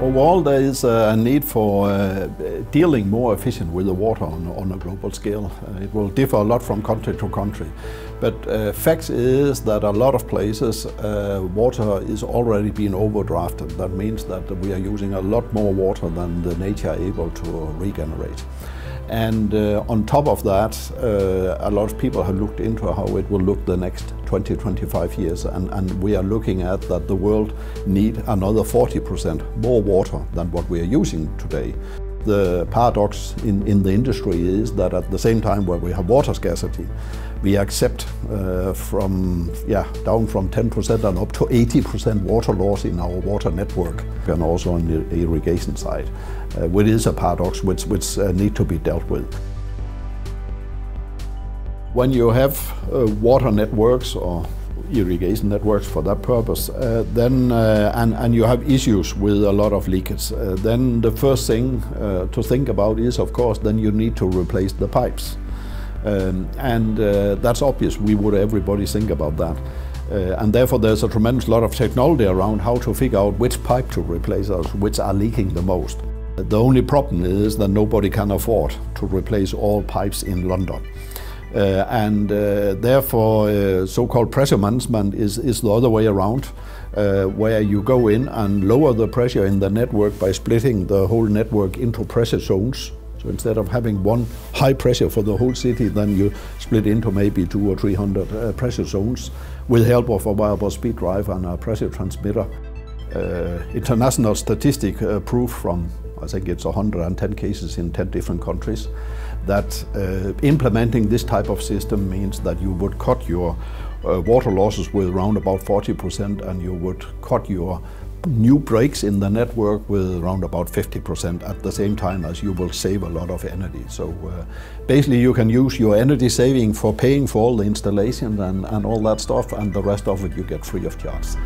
Overall, there is a need for dealing more efficient with the water on a global scale. It will differ a lot from country to country. But fact is that a lot of places water is already being overdrafted. That means that we are using a lot more water than the nature is able to regenerate. And on top of that, a lot of people have looked into how it will look the next 20, 25 years, and we are looking at that the world need another 40% more water than what we are using today. The paradox in the industry is that at the same time where we have water scarcity, we accept down from 10% and up to 80% water loss in our water network, and also on the irrigation side, which is a paradox which need to be dealt with. When you have water networks or irrigation networks for that purpose, then you have issues with a lot of leakage, then the first thing to think about is, of course, then you need to replace the pipes. That's obvious, everybody think about that. And therefore there's a tremendous lot of technology around how to figure out which pipe to replace us, which are leaking the most. The only problem is that nobody can afford to replace all pipes in London. Therefore, so-called pressure management is the other way around, where you go in and lower the pressure in the network by splitting the whole network into pressure zones. So instead of having one high pressure for the whole city, then you split into maybe 200 or 300 pressure zones with help of a variable speed drive and a pressure transmitter. International statistic proof from, I think it's 110 cases in 10 different countries, that implementing this type of system means that you would cut your water losses with around about 40%, and you would cut your new breaks in the network with around about 50% at the same time as you will save a lot of energy. So basically you can use your energy saving for paying for all the installation and all that stuff, and the rest of it you get free of charge.